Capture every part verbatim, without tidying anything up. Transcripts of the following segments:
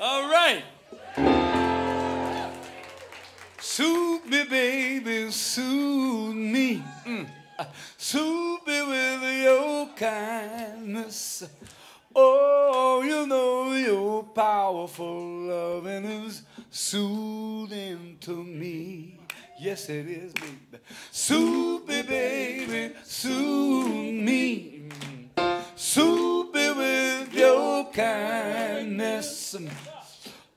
All right. Soothe me, baby, soothe me. Mm. Uh, soothe me with your kindness. Oh, you know your powerful loving is soothing to me. Yes, it is, baby. Soothe me, baby, soothe me. Soothe me with your kindness.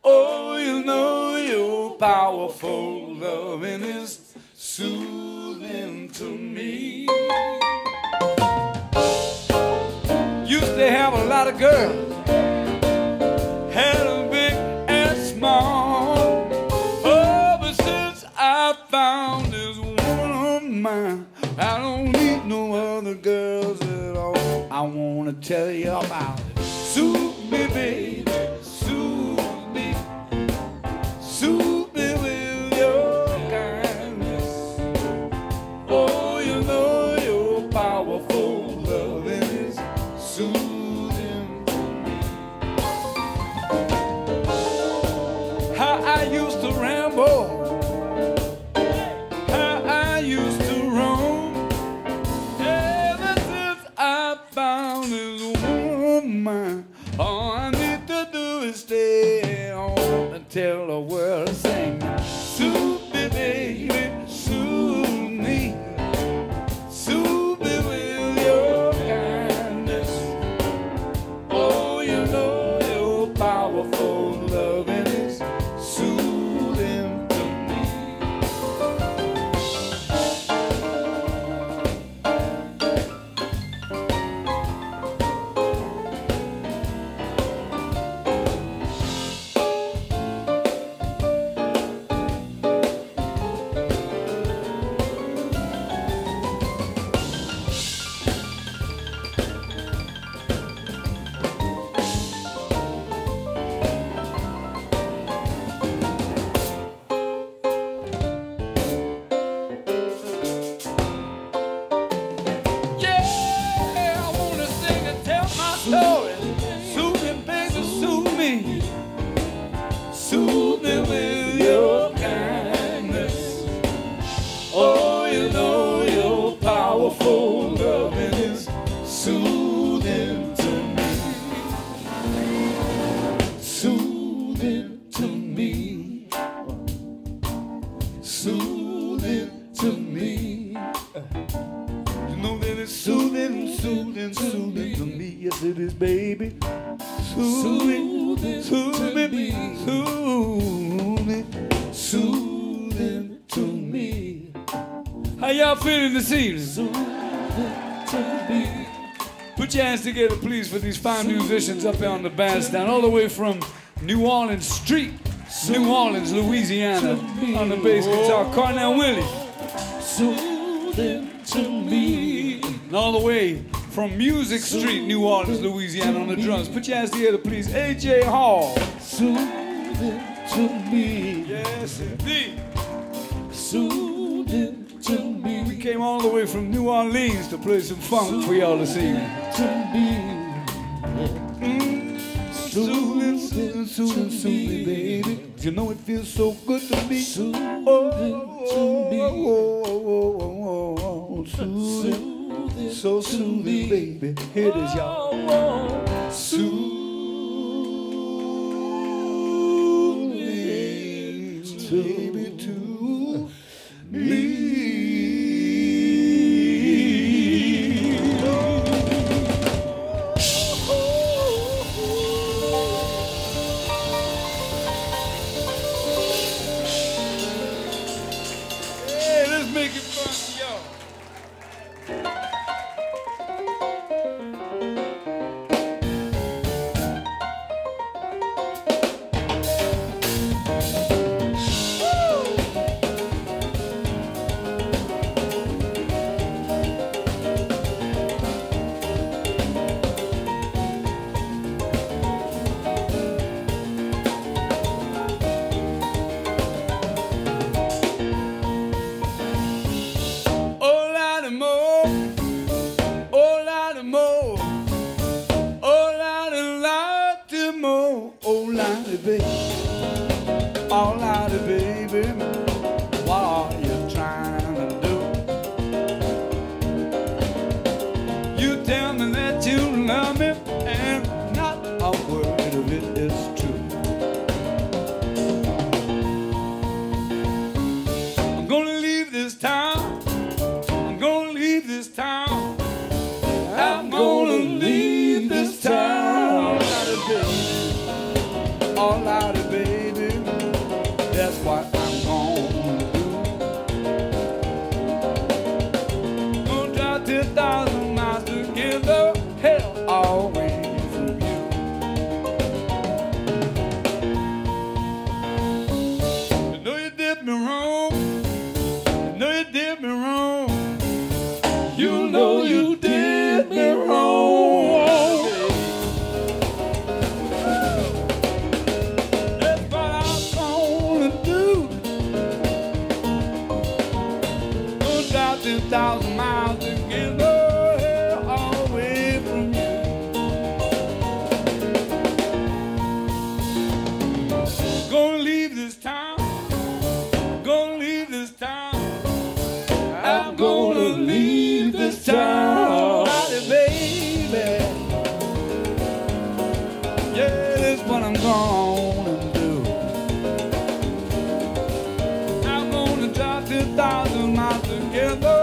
Oh, you know your powerful loving is soothing to me. Used to have a lot of girls, had them big and small. Oh, but since I found this one of mine, I don't need no other girls at all. I wanna tell you about it. Soothe me, baby, soothe me, soothe me with your kindness. Oh, you know your powerful loving is soothing to me. How I used to ramble, how I used to roam. Ever since I found this woman, all I need to do is stay home and tell the world to sing. Soothe me, baby, soothe me. Soothe me with your kindness. Oh, you know your powerful loving is soothing to me. Yeah, I want to sing and tell my story. Soothe me, baby, soothe me. Soothe me with your kindness. Oh, you know your powerful loving is soothing to me. Soothing to me. Soothing to me. You know that it's soothing, soothing, soothing to me. Yes, it is, baby. Soothe me, soothe me, soothe me, soothing to me. How y'all feeling this evening? Put your hands together, please, for these fine musicians up here on the bandstand, all the way from New Orleans Street, New Orleans, Louisiana, on the bass guitar, Cornell Williams. Soothing to me. And all the way from Music Street, New Orleans, Louisiana, on the drums. Put your hands together, please. A J Hall. Soothing to me. Yes, indeed. Soothing to me. We came all the way from New Orleans to play some funk for y'all this evening. Mm. Soothing, soothing, soothing, soothing, baby. You know it feels so good to me. Soothing to me. Oh, oh, oh, oh, oh. Soothing, so soothing, baby. Here it is, y'all. Soothing, baby, to me. Hey, let's make it fun for y'all. Woo! to be, all out of baby, what are you trying to do? You tell me that you love me, and not a word of it is true. I'm gonna leave this town, I'm gonna leave this town, I'm gonna leave this town, out of baby. All out of baby, that's what I'm gonna do. Gonna drive ten thousand miles to get the hell away from you. You know you did me wrong, you know you did me wrong, you know you did me wrong. Thousand miles to get the hell away from you. Gonna leave this town, gonna leave this town, I'm gonna leave this town, baby. Yeah, that's what I'm gonna do. I'm gonna drive two thousand miles to get the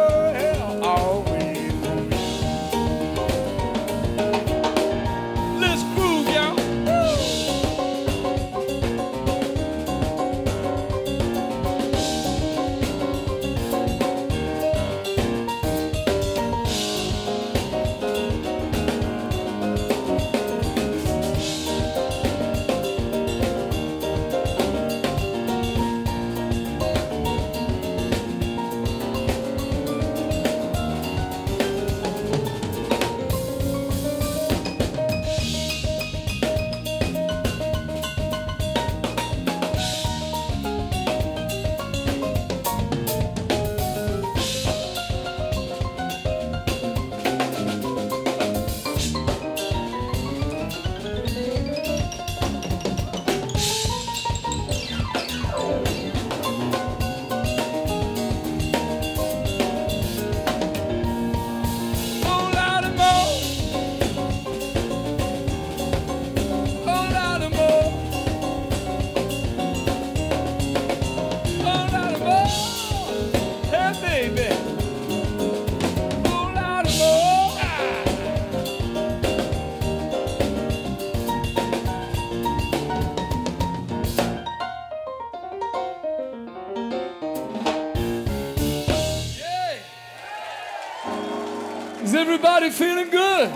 Everybody feeling good?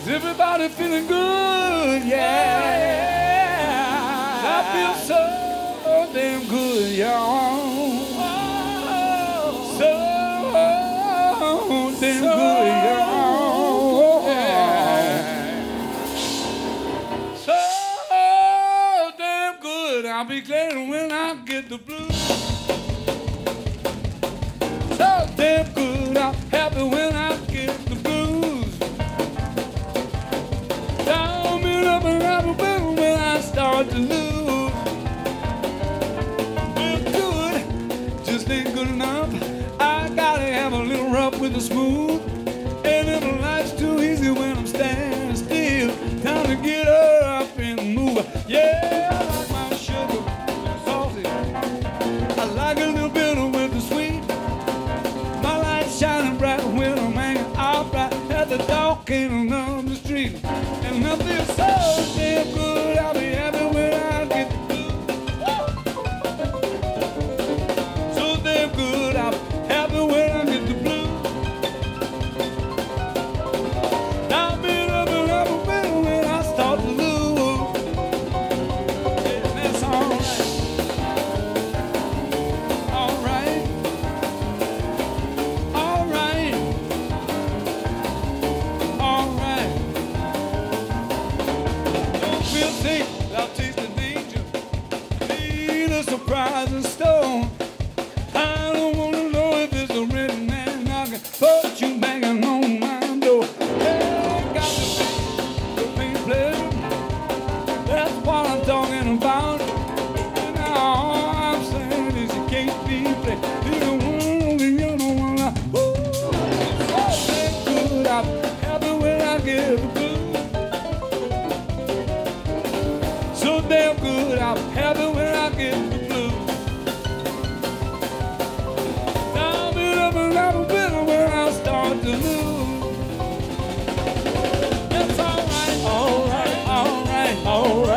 Is everybody feeling good? Yeah. I feel so damn good, y'all. So damn good, y'all. So damn good. I'll be glad when I get the blues. So damn good, I'm happy when I get the blues. Down and up and up and down when I start to lose. Feel good, just ain't good enough. I gotta have a little rough with the smooth. And if life's too easy when I'm standing still, time to get up and move. Yeah, I like my sugar salty. I like a little bit of with the sweet. Shining bright when I'm hanging out right at the dog kennel on the street. And I feel so damn good, I'll be happy when I get the blues. So damn good, I'll be happy when I get the blues. I'll be up and up and better when I start to lose. Yeah, that's alright. give blue. So damn good, I'm happy when I get the blue. Now I'm in a little bit where I start to lose. It's all right, all right, all right, all right.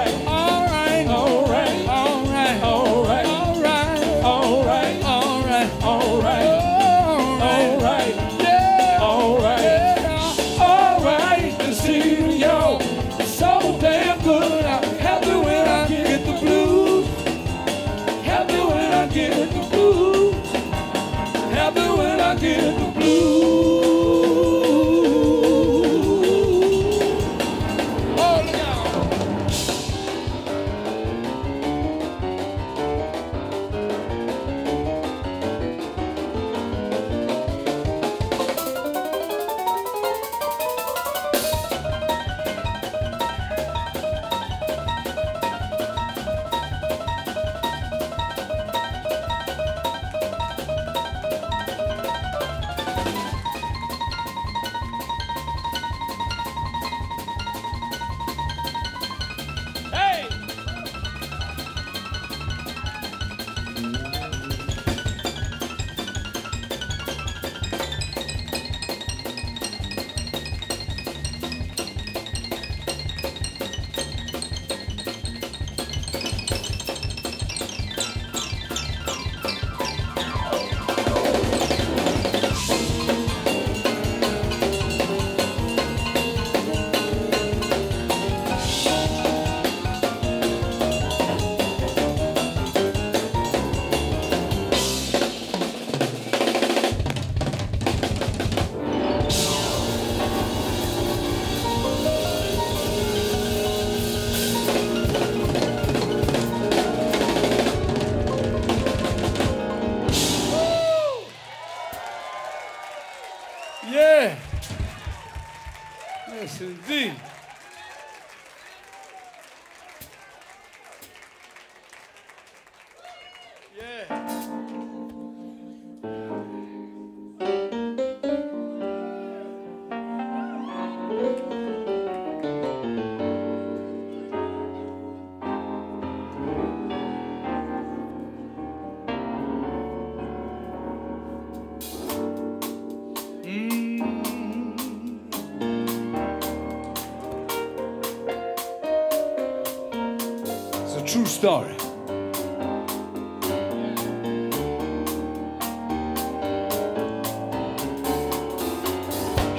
True story.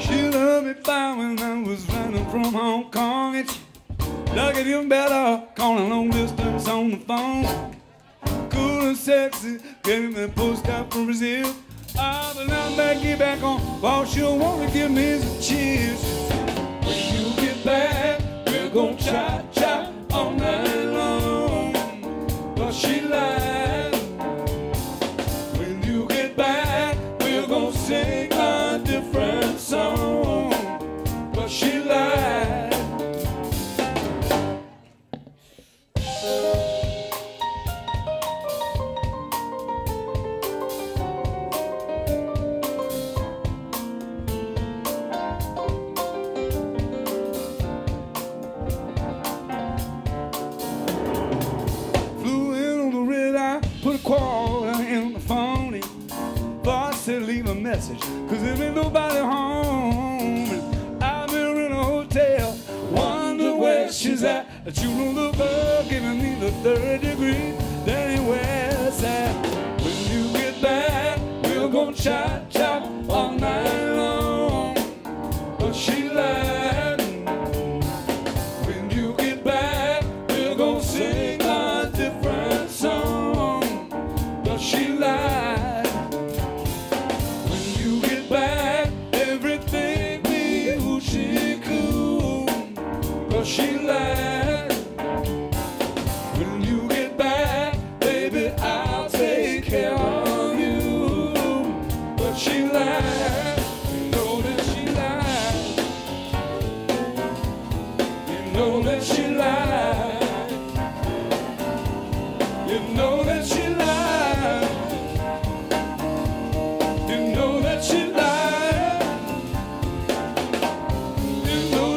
She loved me fine when I was running from Hong Kong. It's lucky you better calling long distance on the phone. Cool and sexy, gave me a postcard from Brazil. Ah, but now I'm back, get back on. All she'll want to give me is a cheers. When you get back, we're gonna chop, chop all night. She lied. When you get back, we're gonna sing a different song. But she lied. Cause there ain't nobody home. I've been in a hotel, wonder where she's at. But you know the bug giving me the third degree. That ain't where it's at. When you get back, we're gonna chop, chop all night long. But she lied. When you get back, we're gonna sing a different song. But she lied. She lied. When you get back, baby, I'll take care of you. But she lied. You know that she lied. You know that she lied. You know that she lied. You know that she lied. You know.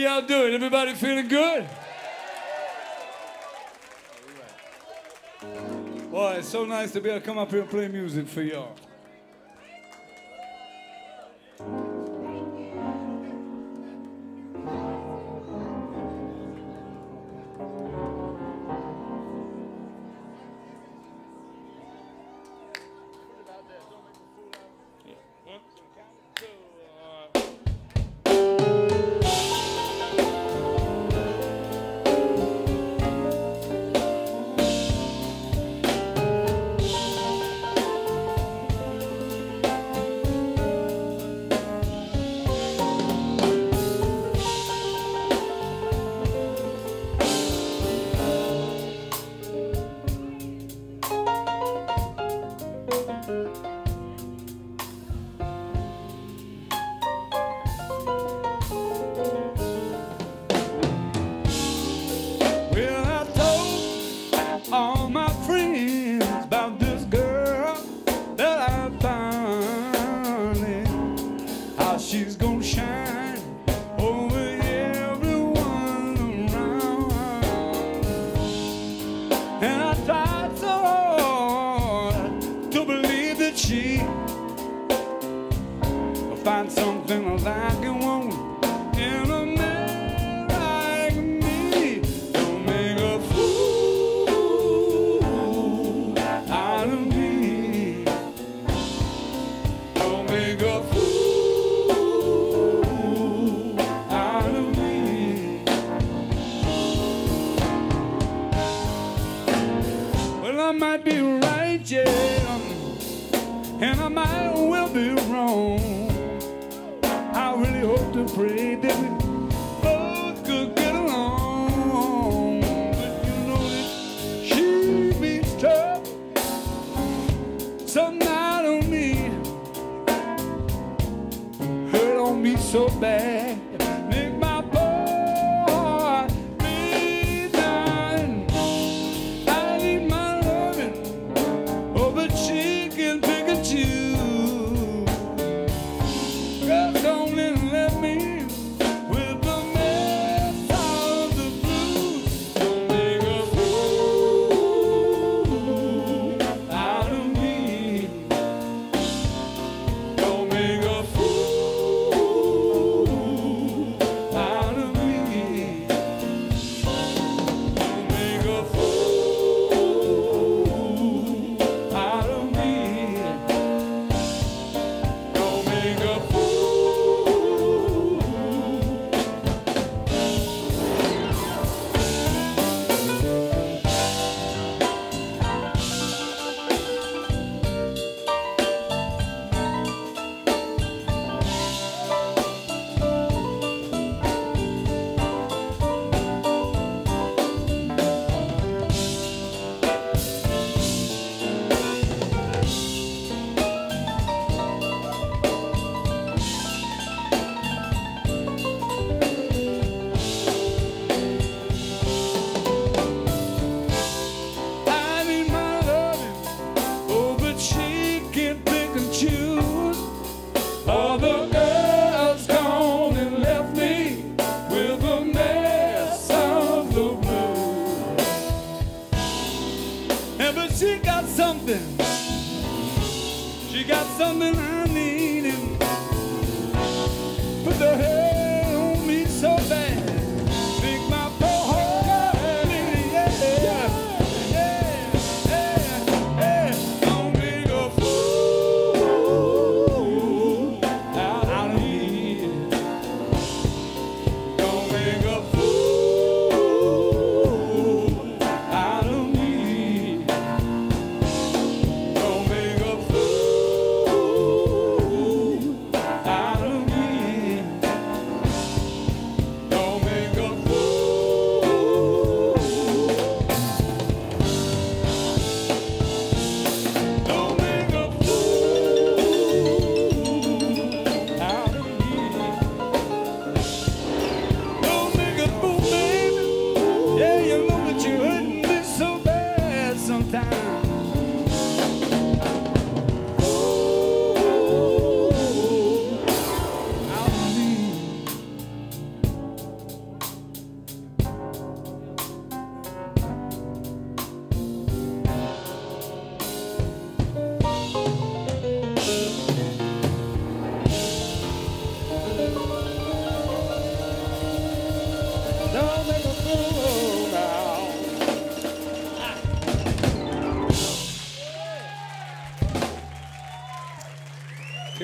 y'all doing? Everybody feeling good? Boy, it's so nice to be able to come up here and play music for y'all.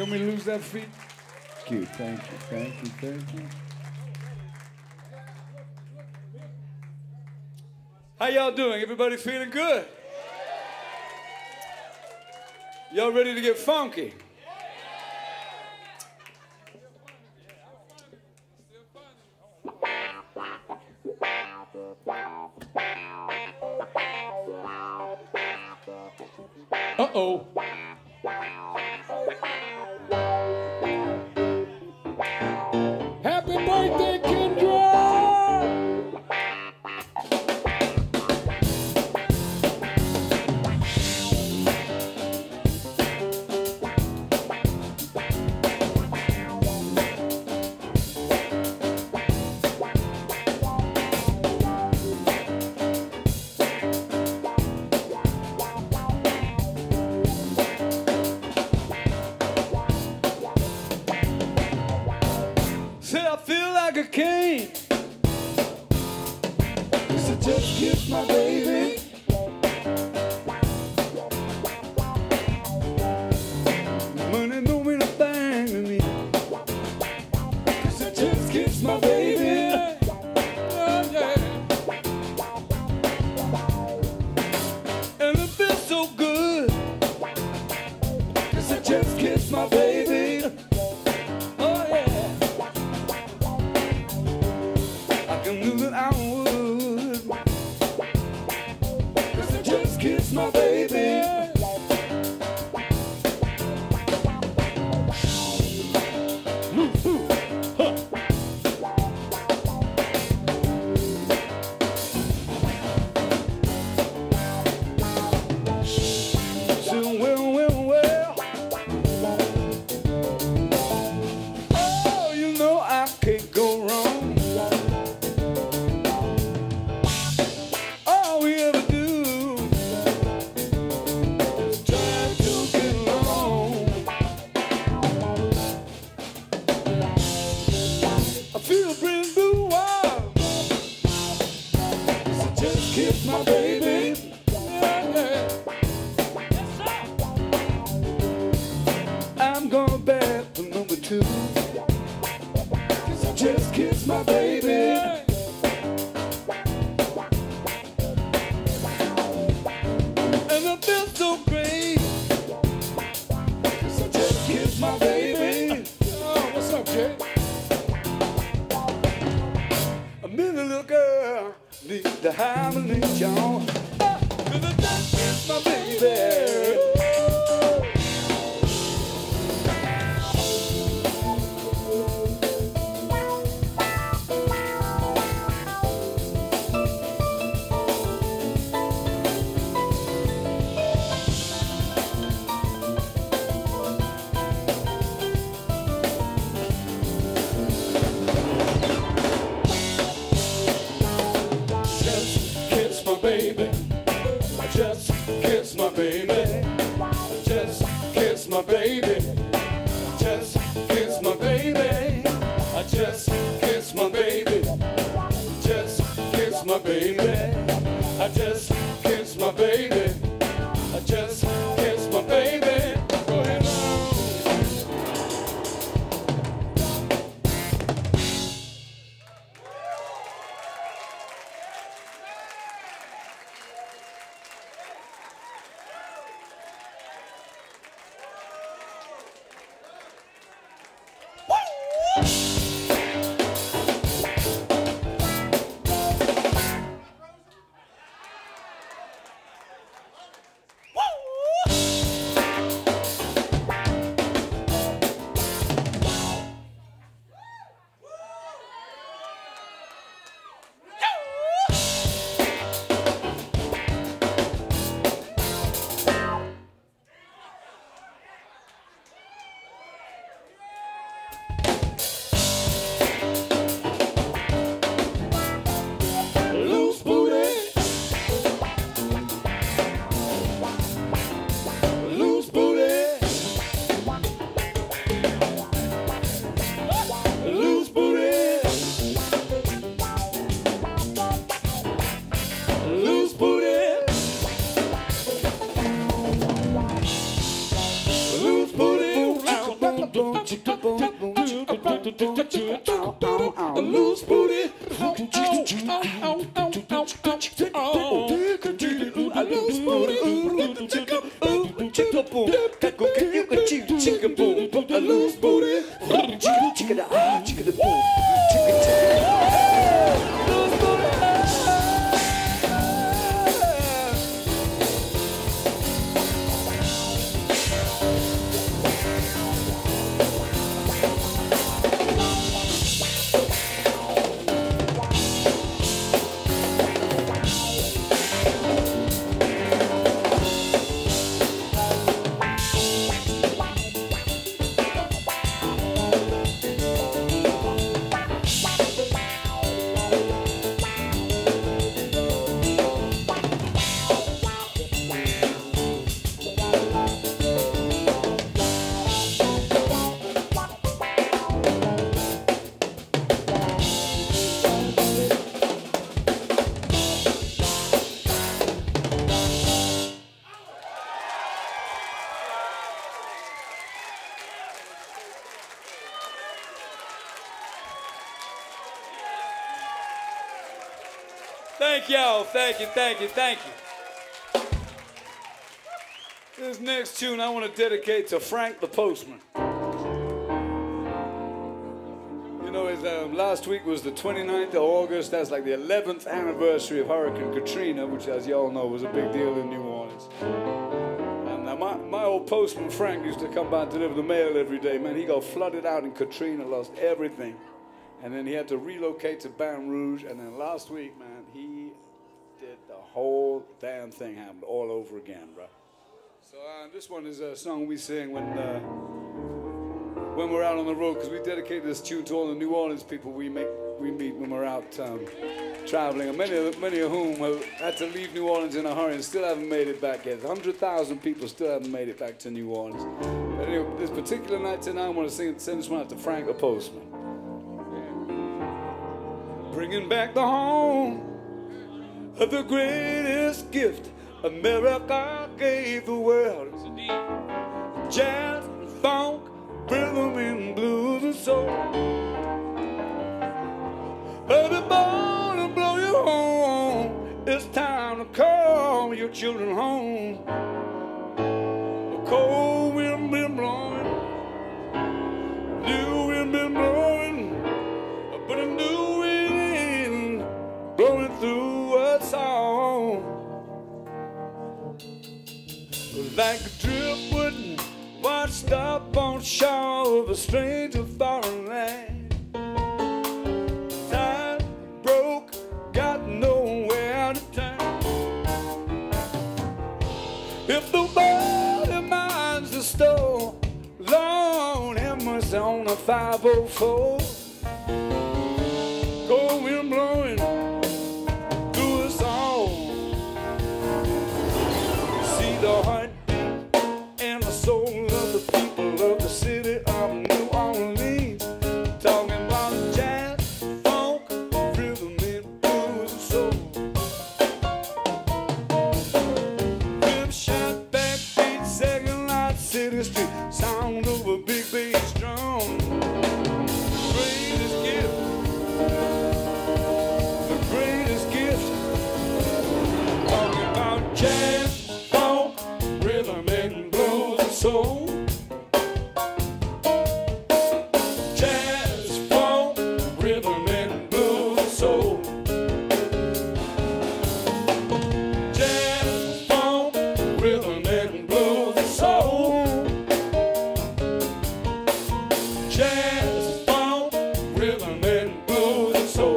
want me to lose that feet? Thank you, thank you, thank you, thank you. How y'all doing? Everybody feeling good? Y'all ready to get funky? Uh-oh. Happy birthday, Kendra! Thank y'all, thank you, thank you, thank you. This next tune I want to dedicate to Frank the Postman. You know, his, um, last week was the twenty-ninth of August. That's like the eleventh anniversary of Hurricane Katrina, which, as y'all know, was a big deal in New Orleans. And now my, my old postman, Frank, used to come by and deliver the mail every day. Man, he got flooded out in Katrina, lost everything. And then he had to relocate to Baton Rouge. And then last week, man, he did the whole damn thing happen all over again, bro. So uh, this one is a song we sing when uh, when we're out on the road, because we dedicate this tune to all the New Orleans people we make we meet when we're out um, traveling, and many of many of whom have had to leave New Orleans in a hurry and still haven't made it back yet. one hundred thousand people still haven't made it back to New Orleans. But anyway, this particular night tonight, I want to sing send this one out to Frank the Postman. Bringing back the home of the greatest gift America gave the world. Jazz, funk, rhythm and blues and soul. Baby, born and blow your horn. It's time to call your children home. The cold wind been blowing, new wind been blowing, but a new blowing through us all, like a driftwood washed up on shore of a stranger foreign land. Tired, broke, got nowhere to turn. If the world reminds the store, Lord have mercy on a five oh four. Cold wind blowing. The heart and the soul of the people of the city of New Orleans, talking about jazz, funk, rhythm and blues and soul. Rib shot, back beat, second lot, city street, sound of a big bass drum. The greatest gift, the greatest gift, talking about jazz. So jazz, funk, rhythm and blues, soul. Jazz, funk, rhythm and blues, soul. Jazz, funk, rhythm and blues, soul.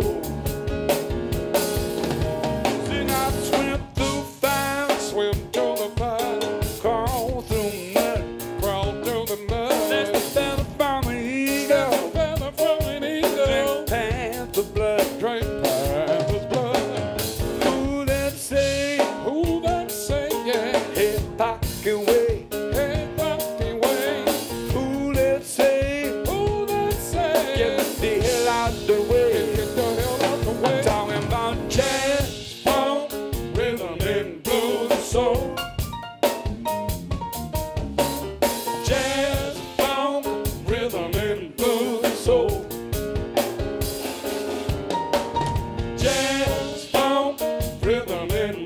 Then I swim through fire, swim through the fire, crawl through. Jazz, funk, rhythm and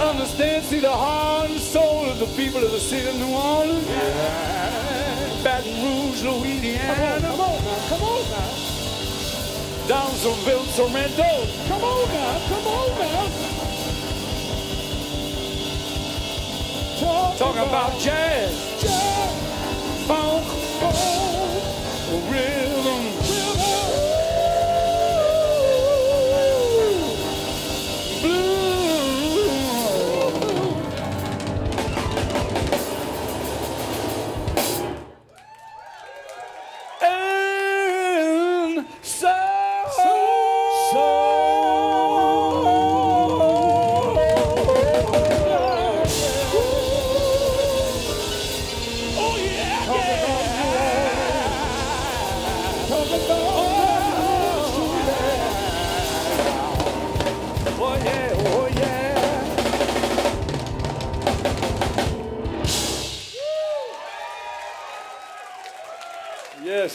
Understand, see the heart and soul of the people of the city of New Orleans. Yeah. Baton Rouge, Louisiana. Come on now, come on now. Downsonville, Sorrento. Come on now, come on now. Talk Talking about, about jazz. Jazz. Funk. Funk. Rhythm.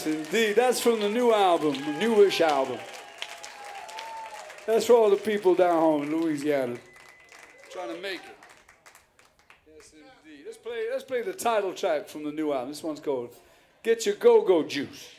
Indeed, that's from the new album, newish album. That's for all the people down home in Louisiana trying to make it. Yes, indeed. Let's play. Let's play the title track from the new album. This one's called "Get Your Go-Go Juice."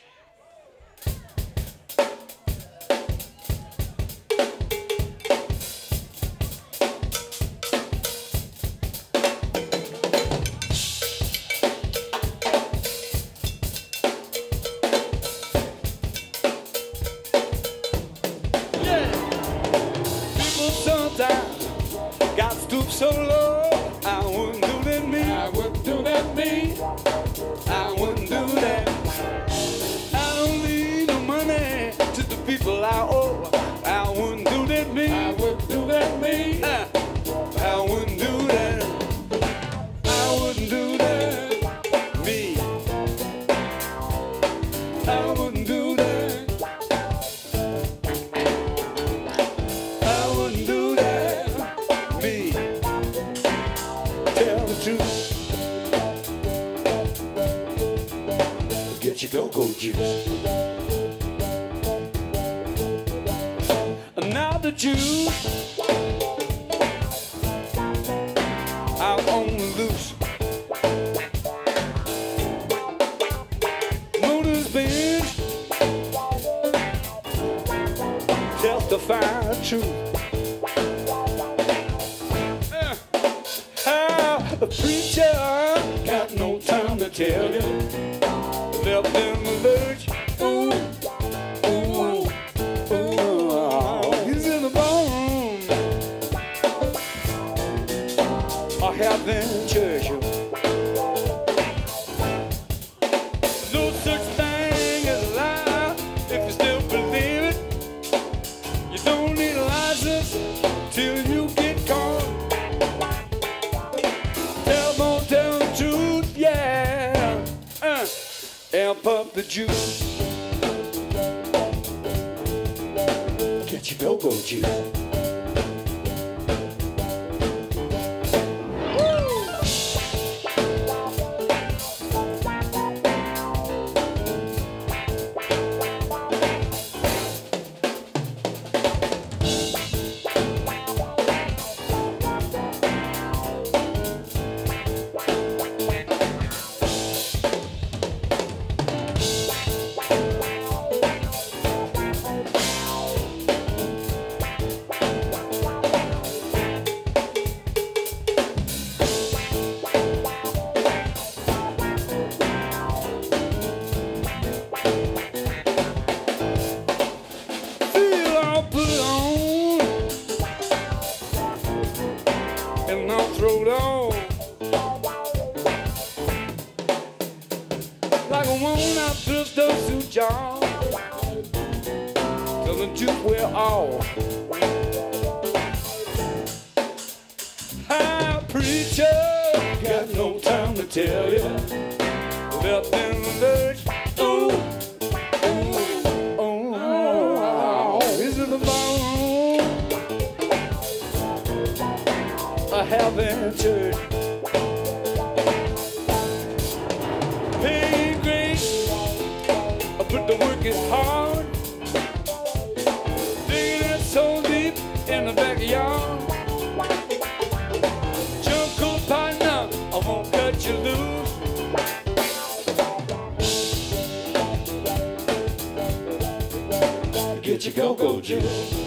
Get your go-go juice.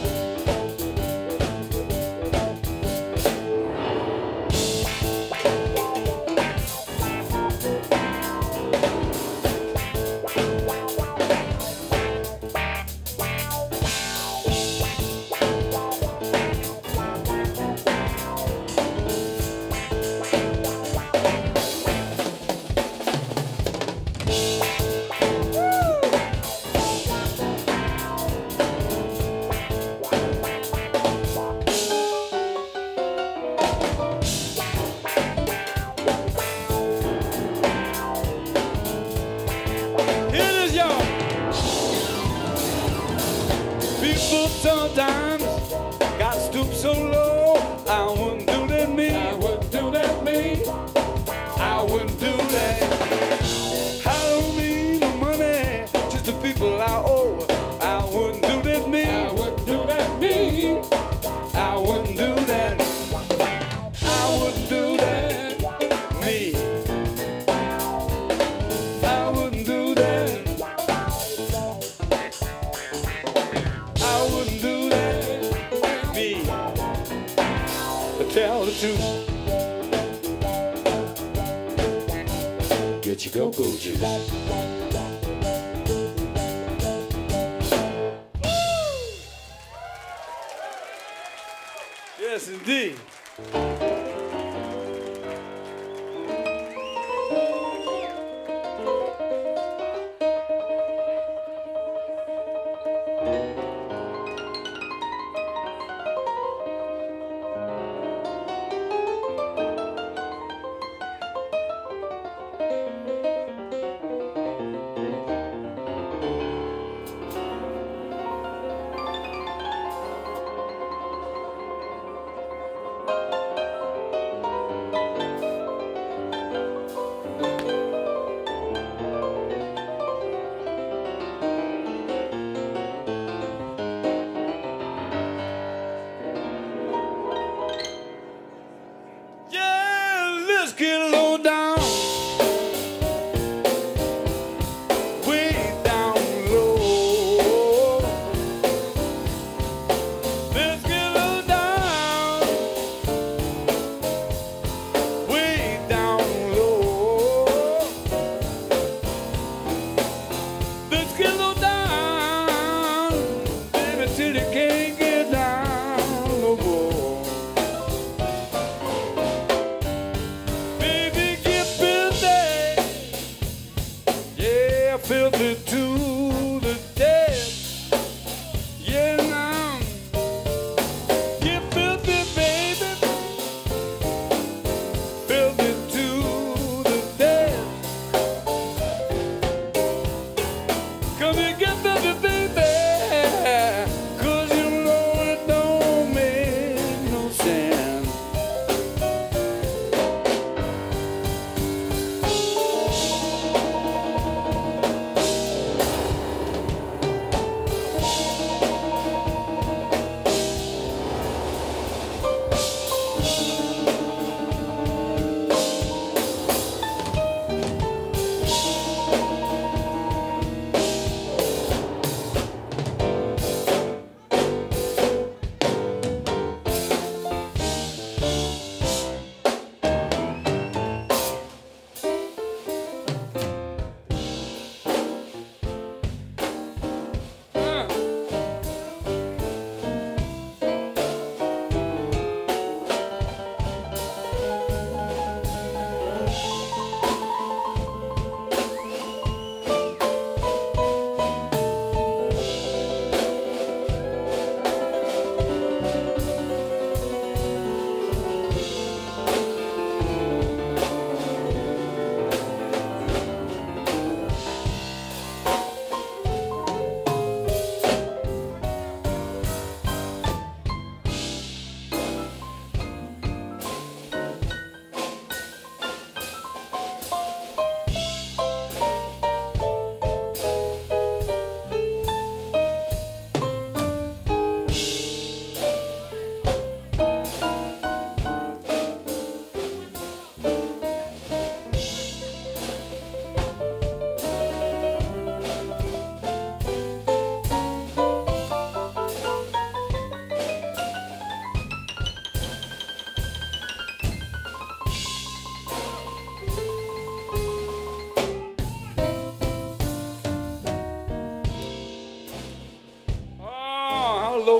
Sometimes got stooped so low, I wouldn't do that me. I wouldn't do that me. I wouldn't do that. I don't need no money, just the people I owe. I wouldn't do that me. I wouldn't do that me. I wouldn't do that. I wouldn't do that me. I wouldn't do that. Tell the truth. Get your go-go juice. Yes, indeed.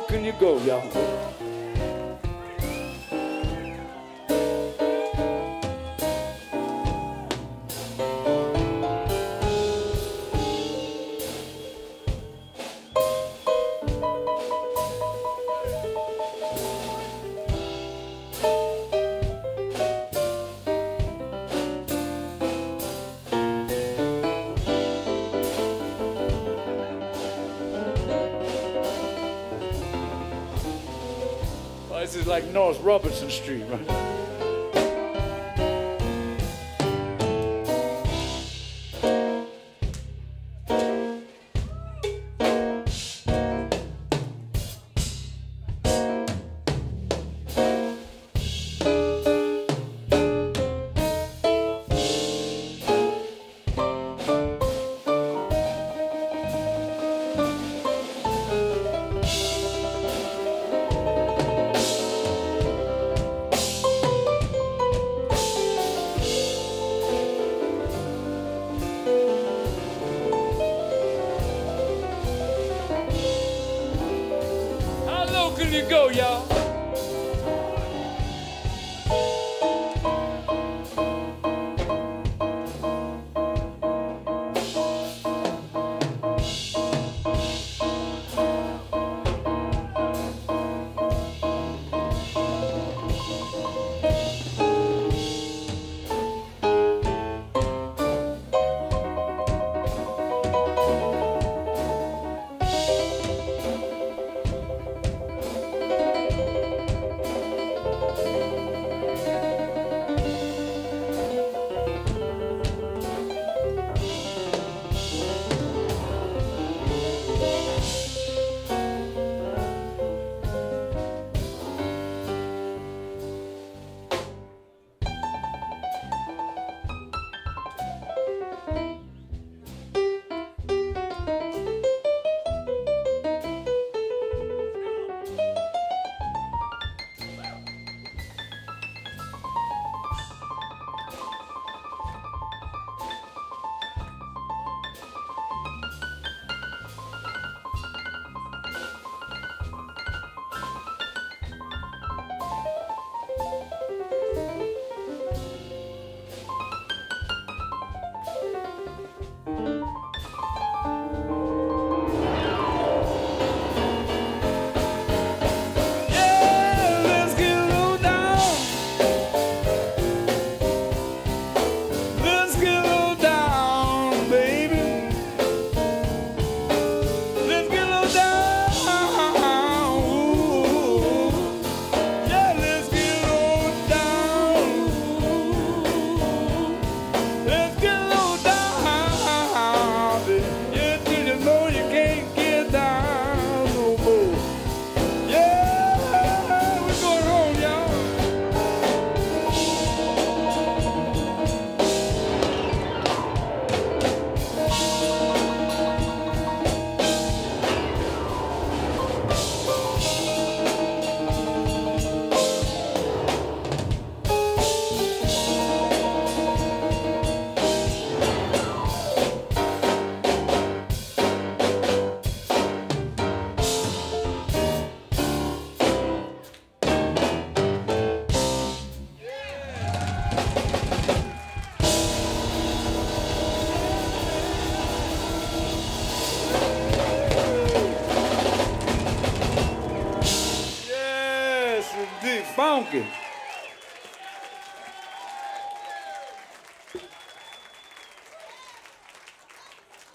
low can you go, y'all? This is like North Robertson Street, right?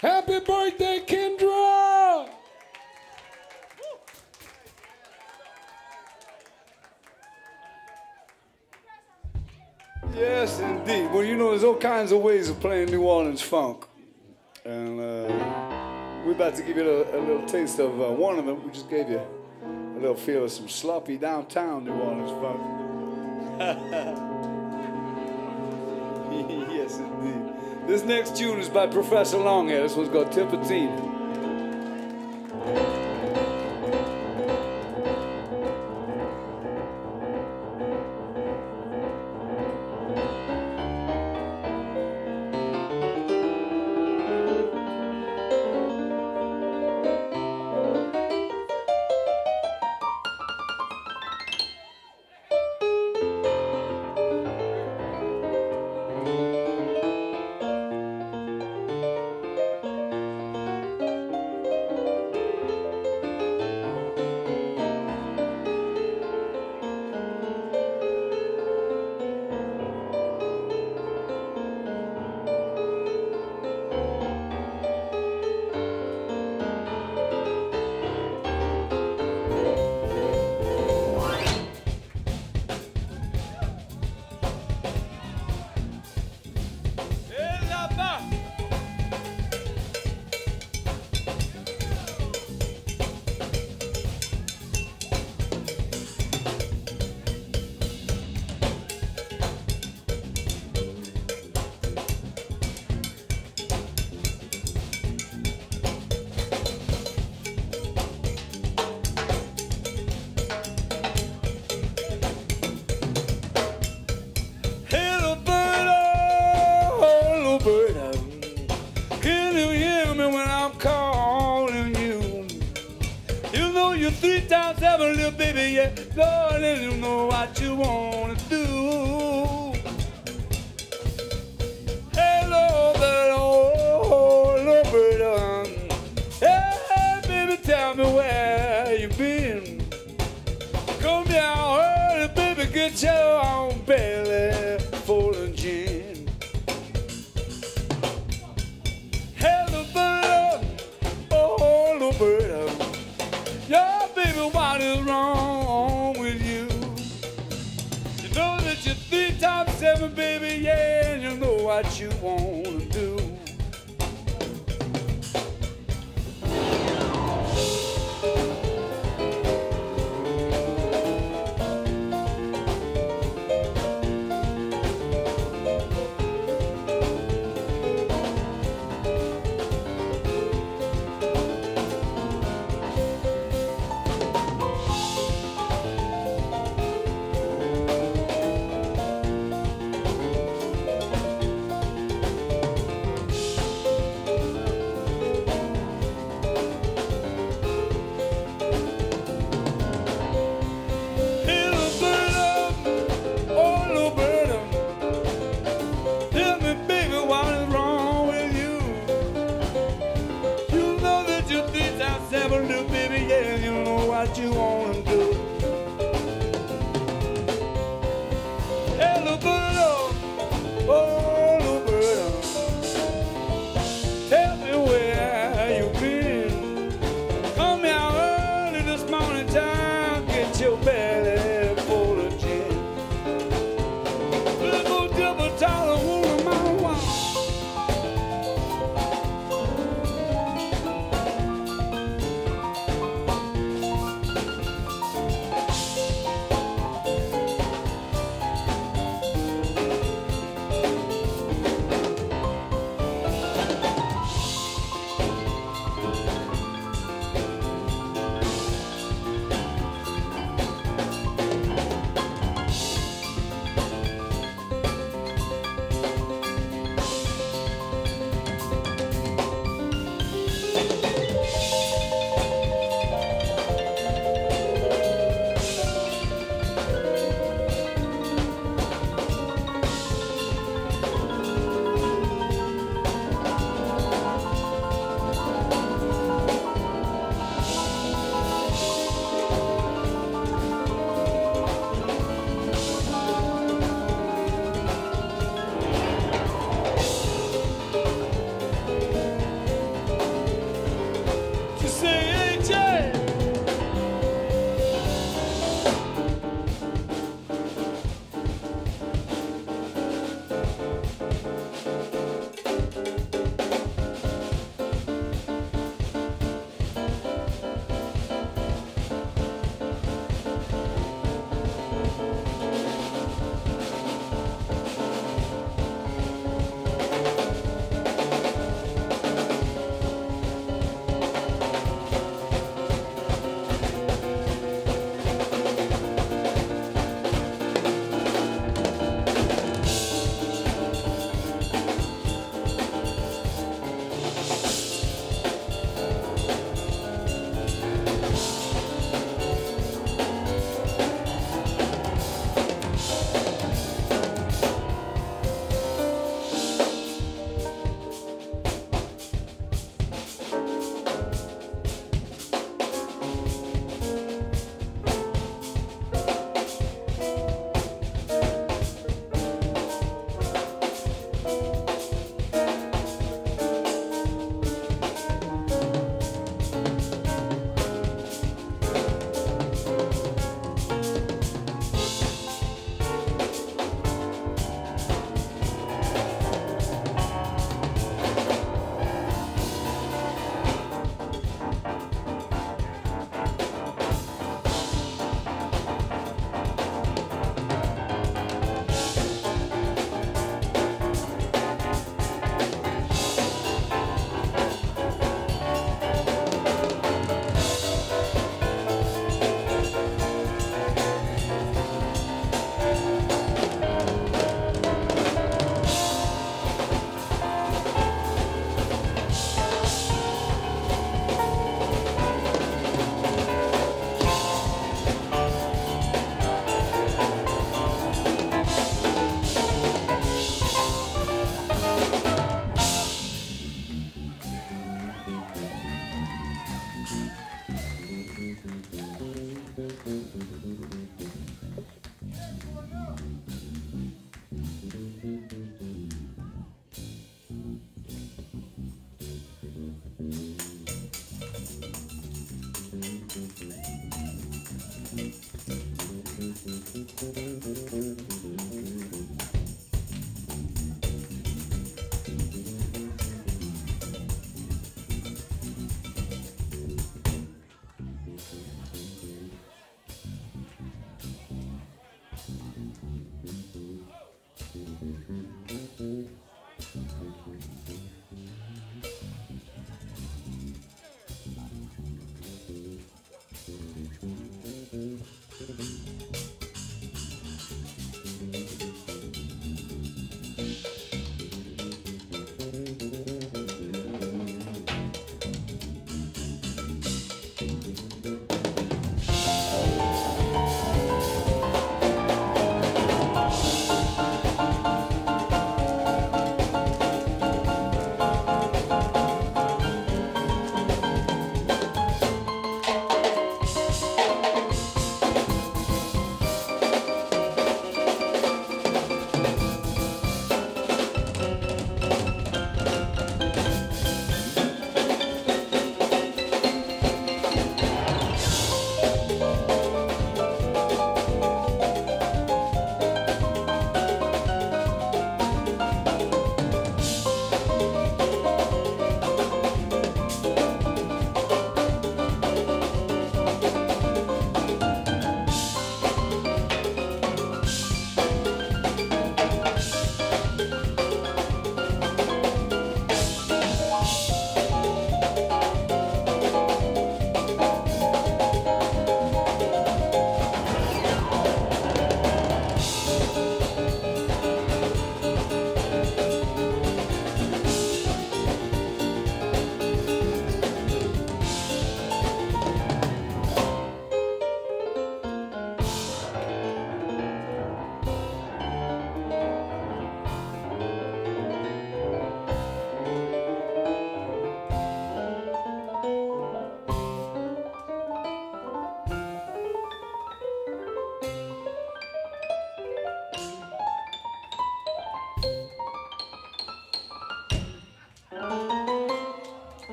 Happy birthday, Kendra! Yes, indeed. Well, you know, there's all kinds of ways of playing New Orleans funk. And uh, we're about to give you a, a little taste of uh, one of them. We just gave you a little feel of some sloppy downtown New Orleans funk. Yes, indeed. This next tune is by Professor Longhair. This one's called Tipitina. sweet times ever, little baby, yeah. Darling, you know what you want to do. Hello, bird, oh, hello, bird. Hey, baby, tell me where you been. Come down early, baby, get your own belly full of gin. Hello, bird, oh, hello, bird. Yeah, baby, what is wrong with you? You know that you're three times seven, baby, yeah, and you know what you wanna do.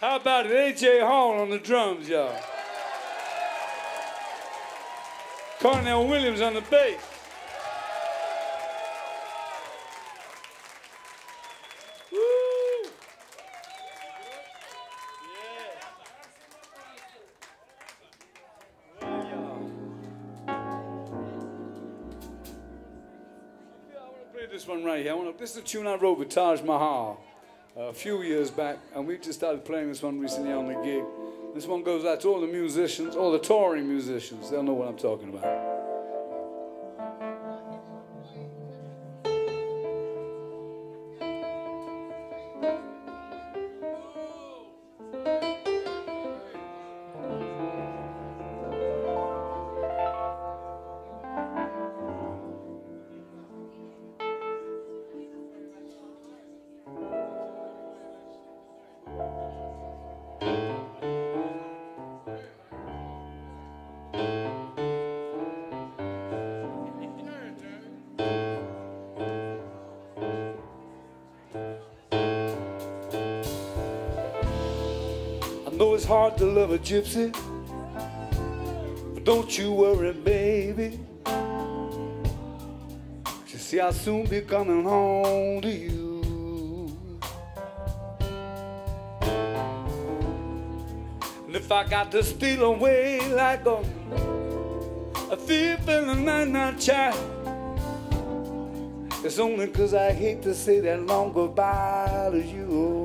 How about it? A J Hall on the drums, y'all. Cornell Williams on the bass. Woo! Yeah. Well, y'all. I want to play this one right here. I want to, this is a tune I wrote with Taj Mahal a few years back, and we just started playing this one recently on the gig. This one goes out to all the musicians, all the touring musicians. They'll know what I'm talking about. It's hard to love a gypsy, but don't you worry, baby. You see, I'll soon be coming home to you. And if I got to steal away like a, a thief in the night, night child, it's only cause I hate to say that long goodbye to you.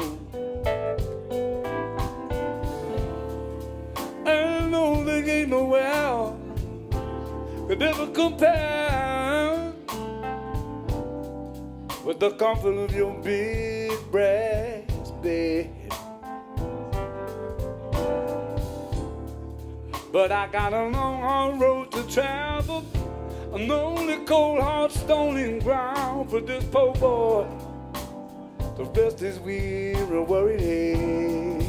Ain't no way out could ever compare with the comfort of your big brass bed. But I got a long, hard road to travel, an only cold, hard, stony ground for this poor boy to rest his weary, worried head.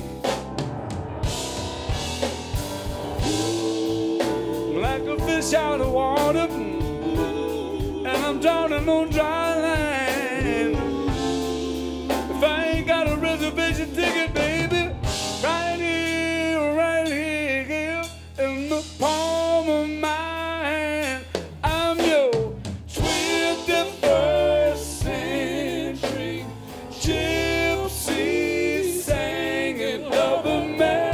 Like a fish out of water, and I'm drowning on dry land. If I ain't got a reservation ticket, baby, right here, right here, in the palm of my hand, I'm your twenty-first century gypsy singing of a man.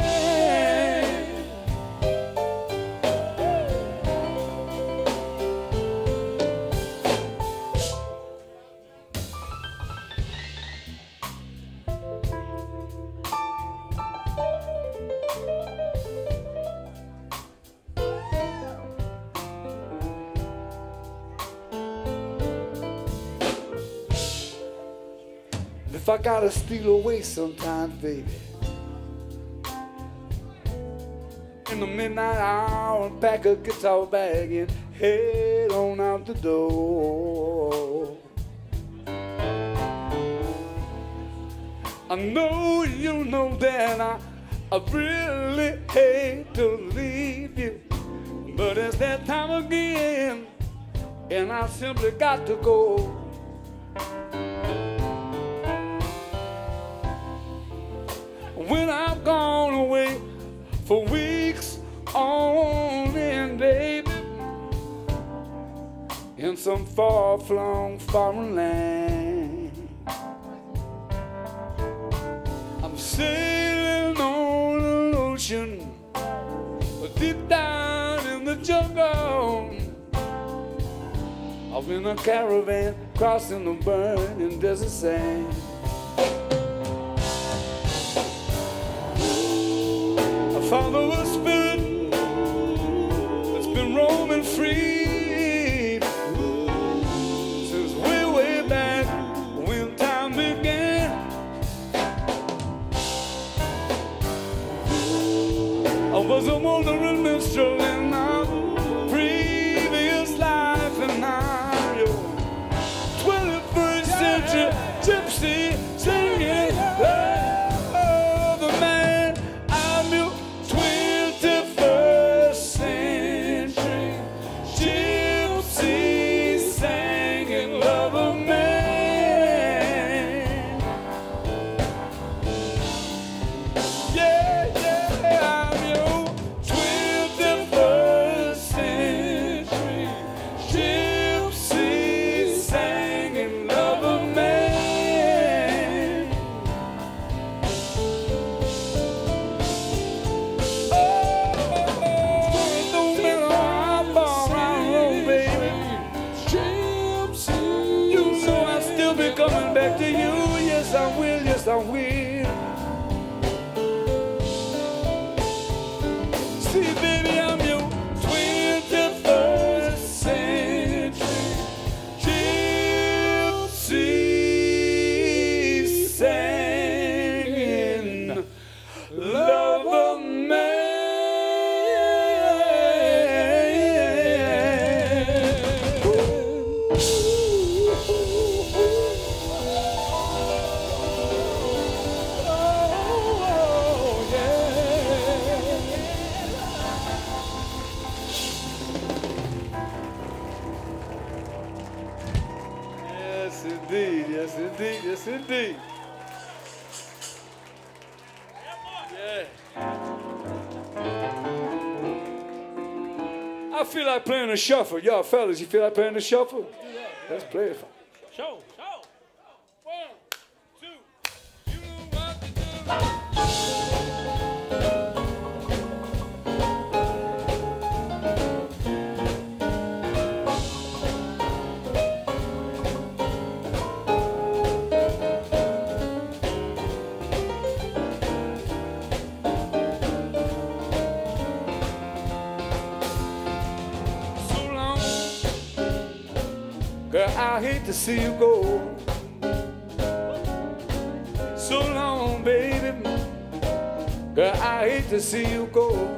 If I gotta steal away sometimes, baby, in the midnight hour, pack a guitar bag and head on out the door. I know you know that I, I really hate to leave you, but it's that time again, and I simply got to go. When I've gone away for weeks on end, baby, in some far-flung foreign land, I'm sailing on an ocean deep down in the jungle. I'm in a caravan crossing the burning desert sand. Follow a spirit that's been roaming free since way, way back when time began. I was a wandering minstrel in my previous life, and I'm your twenty-first century gypsy singing of a man. I will. See, baby, I'm your twenty-first century gypsy singing love of man. Ooh. Yes, indeed, yes, indeed. Yeah. I feel like playing a shuffle. Y'all fellas, you feel like playing a shuffle? Let's play it. Show, show. One, two, you want to do. Girl, I hate to see you go. So long, baby. Girl, I hate to see you go.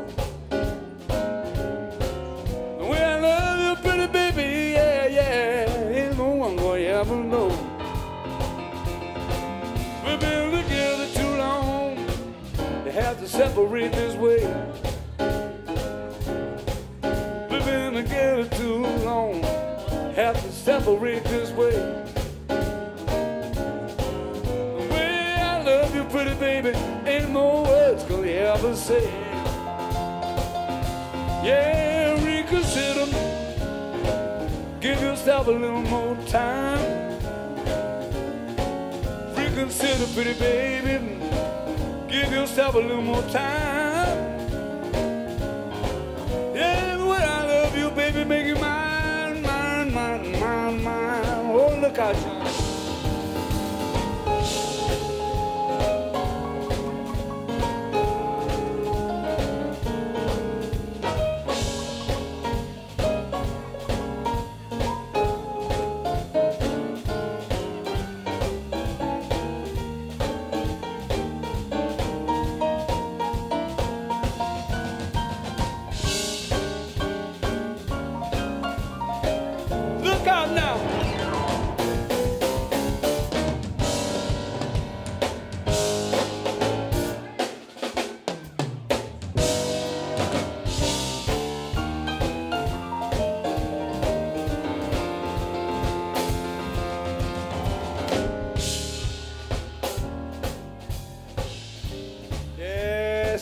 separate this way. Living together too long, have to separate this way. The way I love you, pretty baby, ain't no words gonna ever say. Yeah, reconsider, give yourself a little more time. Reconsider, pretty baby, give yourself a little more time. Yeah, the way I love you, baby, make it mine, mine, mine, mine, mine. Oh, look at you.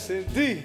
Indeed.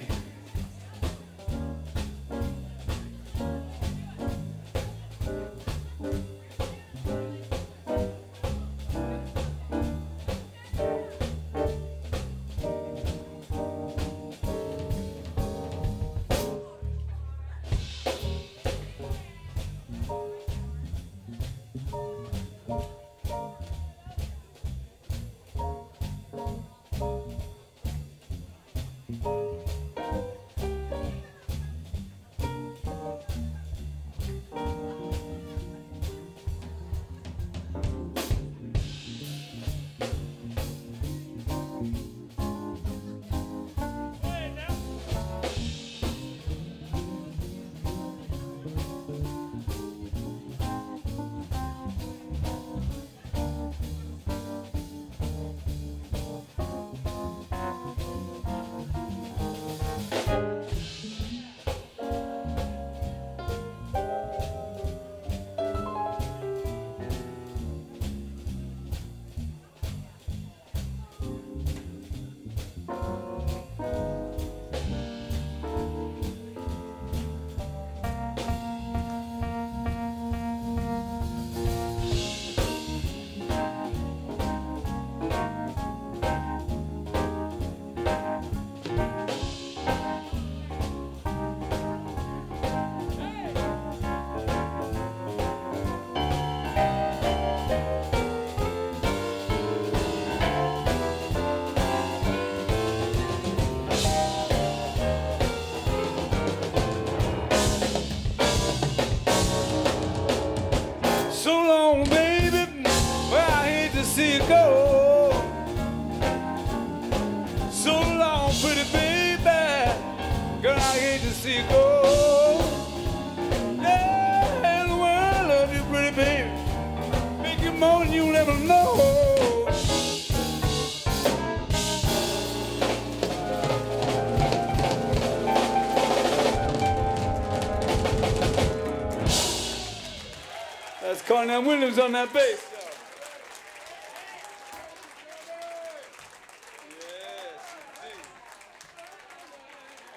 Cornell Williams on that bass.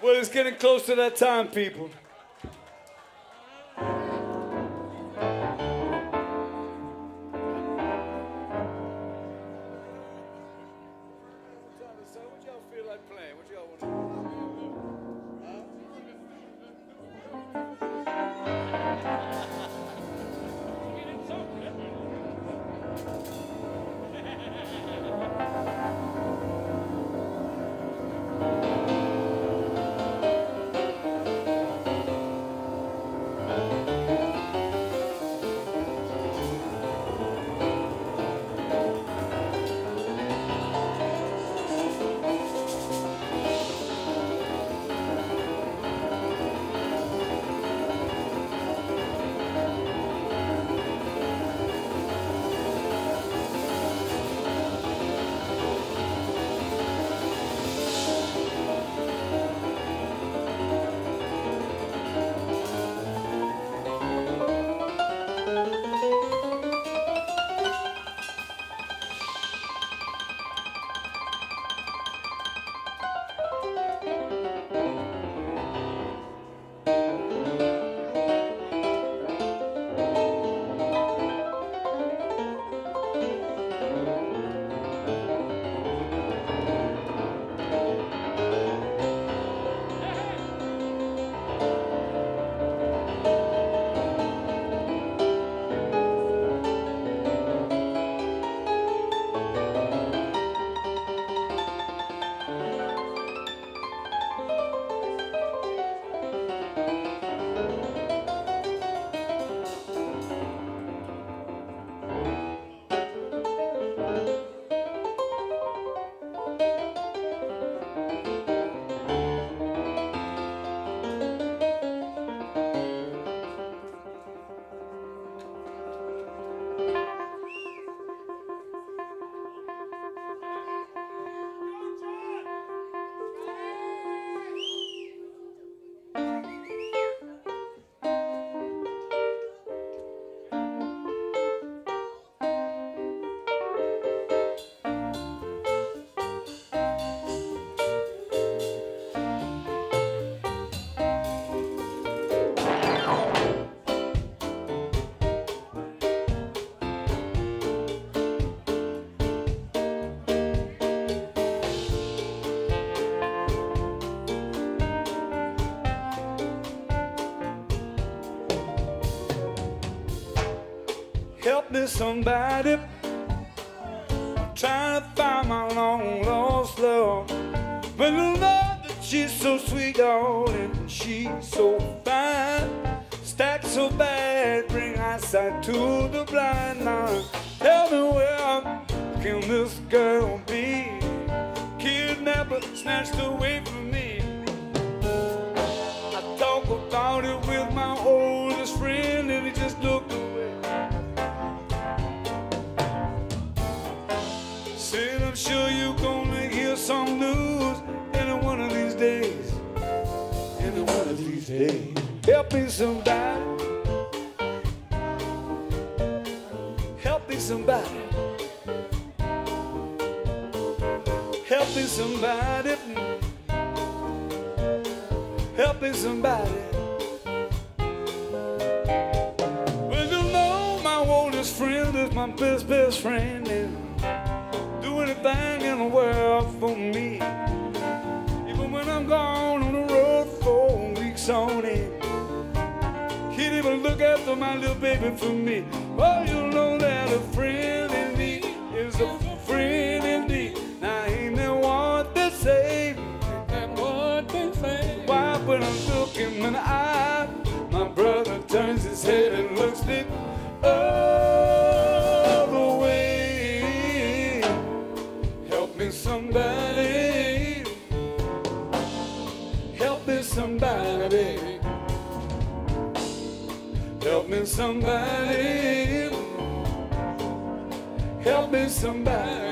Well, it's getting close to that time, people. Help me somebody, I'm trying to find my long lost love. But the love that she's so sweet on, and she's so fine, stacked so bad, bring eyesight to the blind. Now tell me where can this girl be? Kidnapped, snatched away from me. I talk about it with my oldest friend, and he just looked away. Said, I'm sure you're gonna hear some news in one of these days. In one of these days. Help me somebody. Help me somebody. Help me somebody. Help me somebody. Well, you know my oldest friend is my best, best friend, and do anything in the world for me. Even when I'm gone on the road for weeks on end, he'd even look after my little baby for me. Oh, you know that a friend in me is a friend in me. Now ain't that what they say? Ain't that what they say? Why, when I look him in the eye, my brother turns his head and looks the other way. Help me somebody. Help me somebody. Help me somebody. Help me somebody.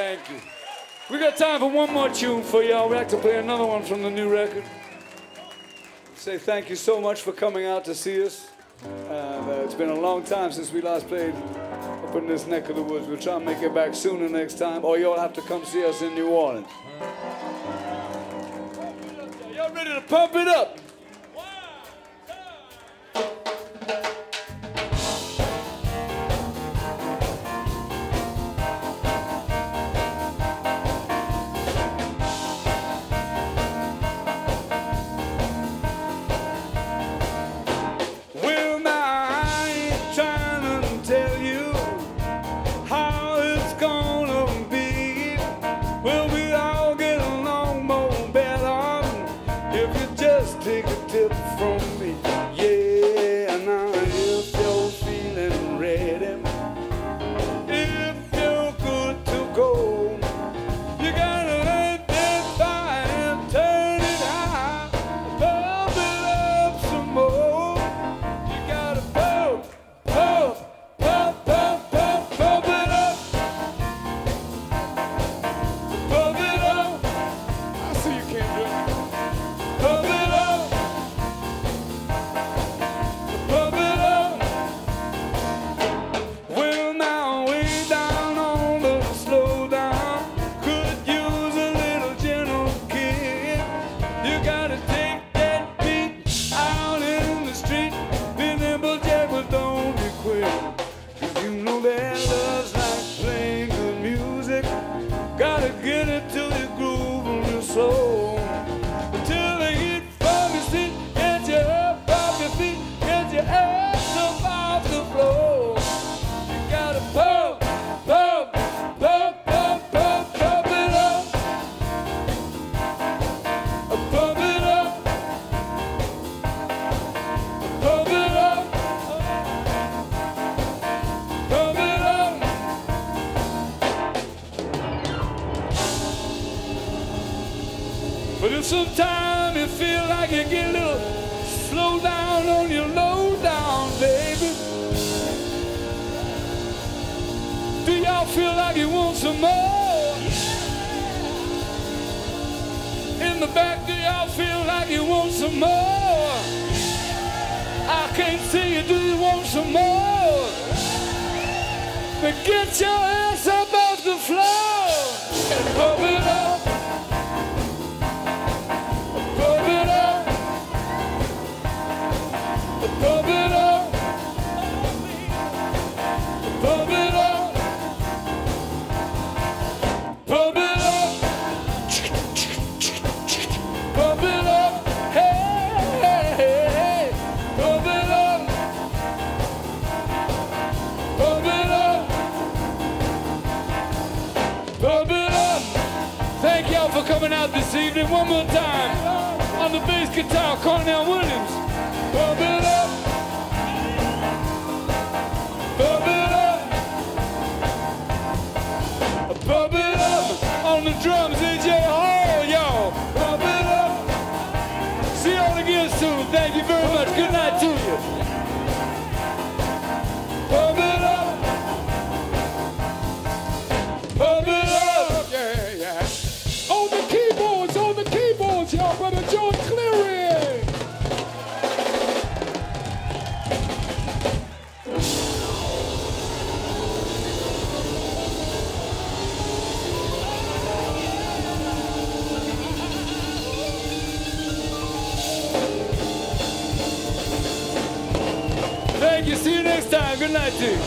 Thank you. We got time for one more tune for y'all. We'd like to play another one from the new record. Say thank you so much for coming out to see us. Uh, uh, it's been a long time since we last played up in this neck of the woods. We'll try and make it back sooner next time, or you'll have to come see us in New Orleans. Y'all ready to pump it up? Sometimes you feel like you get a little slow down on your low down, baby. Do y'all feel like you want some more? Yeah. In the back, do y'all feel like you want some more? Yeah. I can't see you, do you want some more? Yeah. But get your ass up off the floor and pump it up. Pump it up, pump it up, pump it up, pump it up, hey, hey, hey, pump it up, pump it up, pump it up. Thank y'all for coming out this evening one more time. On the bass guitar, Cornell Williams. Pump it up. Pump it up on the drums, A J Hall, y'all. Pump it up. See y'all again soon. Thank you very much. Good night to you. Pump it up. Pump it up. Yeah, yeah. On the keyboards, on the keyboards, y'all, brother George Cleary. Thank you. See you next time. Good night to you.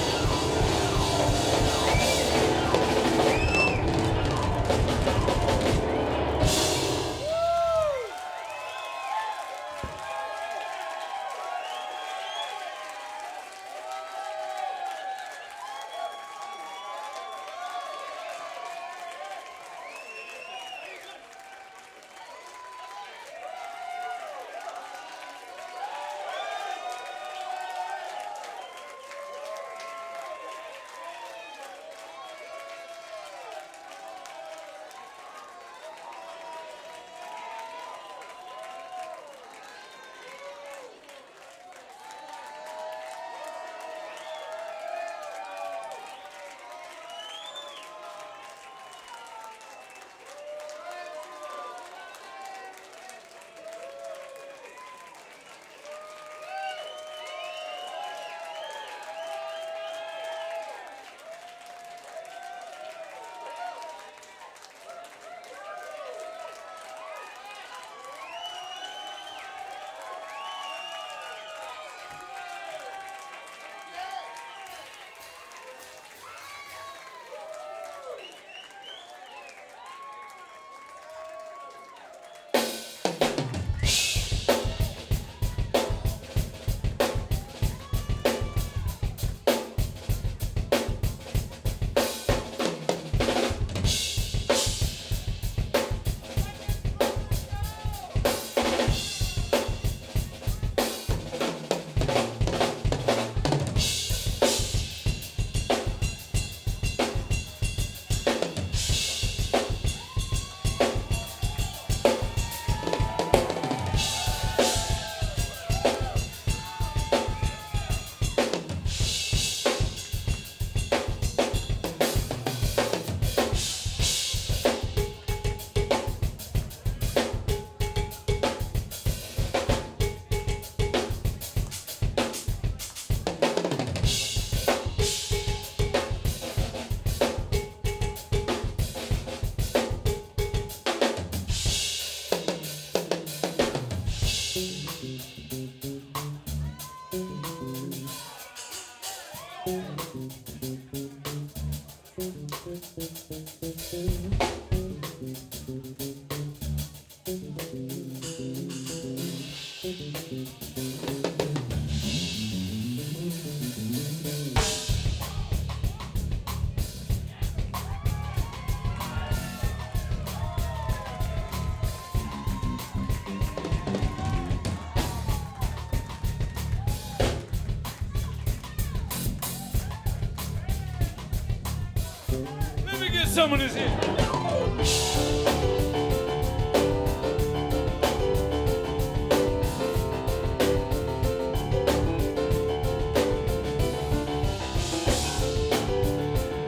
Someone is here.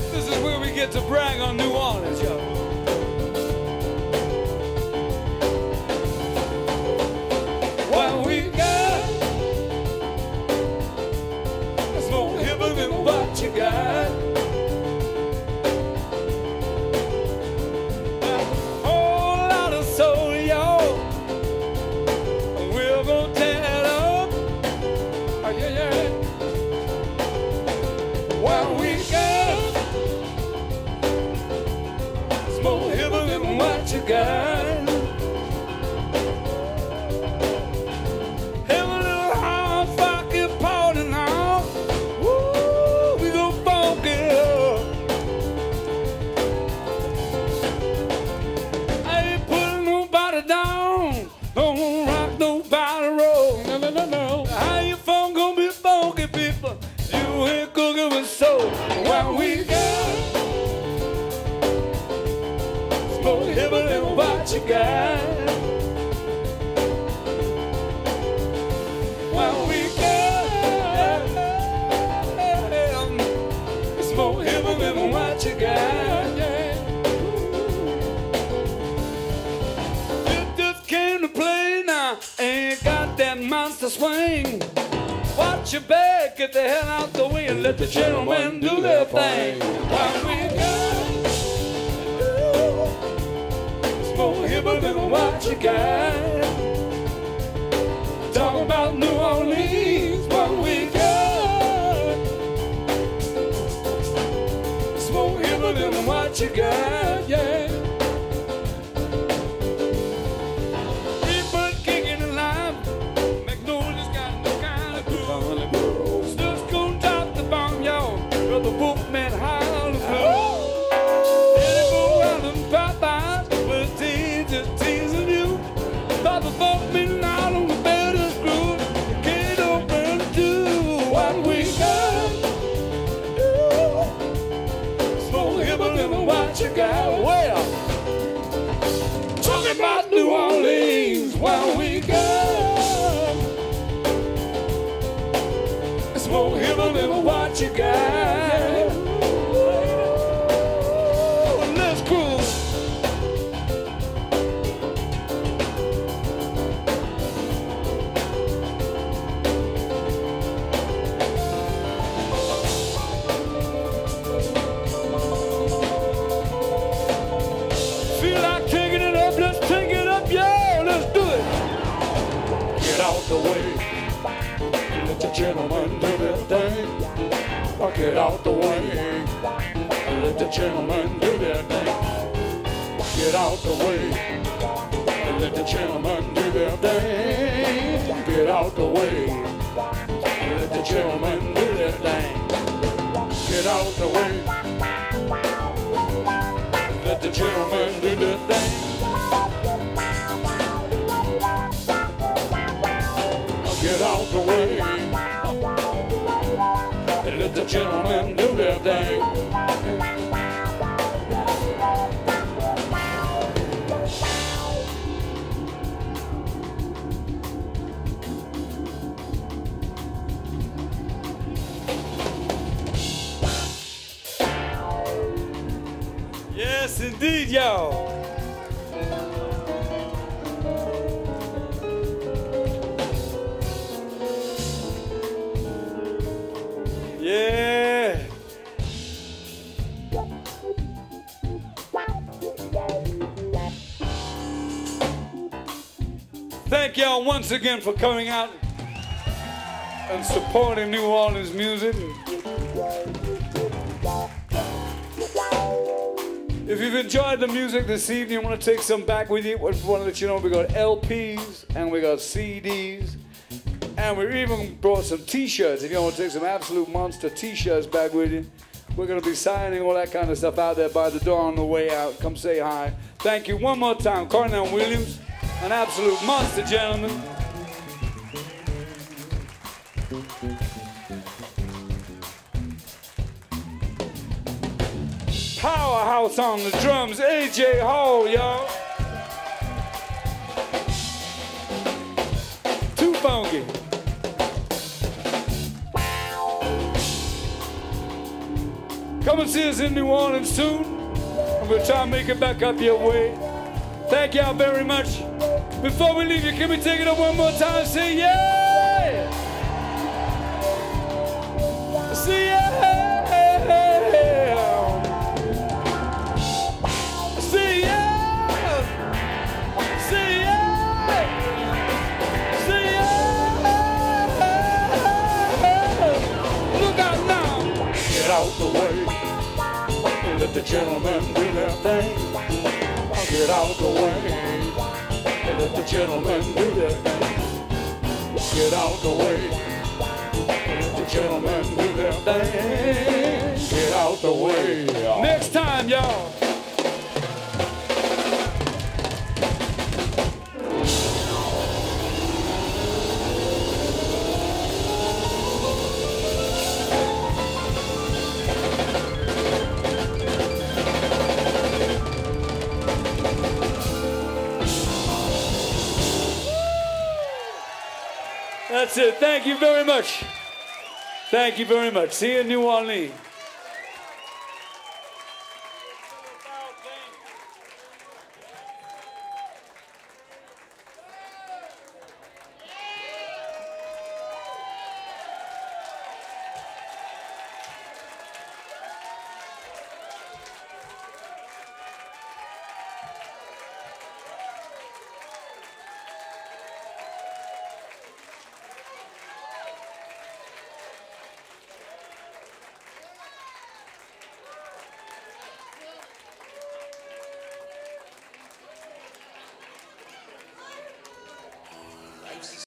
This is where we get to brag on New Orleans, yo. What we got, it's more hipper than what you got. Gun. Have a little hard pocket party now. Woo, we gon' funk it up. I ain't putting nobody down. Don't rock nobody roll. No, no, no, no. How your phone gon' be funky, people? You ain't cooking with soul. While we got more hipper than what you got. What we got, it's more hipper than what you got. You just came to play now, ain't got that monster swing. Watch your back, get the hell out the way, and let the gentlemen do their thing. What we got, more hipper than what you got. Talk about New Orleans, what we got. It's more hipper than what you got, yeah. People kicking alive, Magnolia's got no kind of groove. Stuff's gonna drop the bomb, y'all. Brother Wolfman hollers, oh. They go out and pop out. Teasing you, but before midnight on the bed is screwed. Can't open to what we got. It's more hipper than what you got. Well, talking about New Orleans, what we got. It's more hipper than what you got. The way, let the gentleman do their thing. Fuck it out the way, let the gentleman do their thing. Get out the way, let the gentleman do their thing. Get out the way, let the gentleman do their thing. Get out the way, let the gentleman do their thing. Get out the way and let the gentlemen do their thing. Yes, indeed, y'all. Yeah. Thank y'all once again for coming out and supporting New Orleans music. If you've enjoyed the music this evening, you want to take some back with you, we want to let you know we got L Ps and we got C Ds. And we even brought some T-shirts. If you want to take some absolute monster T-shirts back with you, we're going to be signing all that kind of stuff out there by the door on the way out. Come say hi. Thank you one more time, Cornell Williams, an absolute monster, gentlemen. Powerhouse on the drums, A J Hall, y'all. Too funky. Come and see us in New Orleans soon, and we'll try and make it back up your way. Thank y'all very much. Before we leave you, can we take it up one more time and say yeah? Say yeah! Say yeah! Say yeah! Say yeah! Look out now! Get out the way. Let the gentleman do their thing. I'll get out the way. And let the gentleman do their thing. Get out the way. And let the gentleman do their thing. Get out the way. Next time, y'all. That's it. Thank you very much. Thank you very much. See you in New Orleans.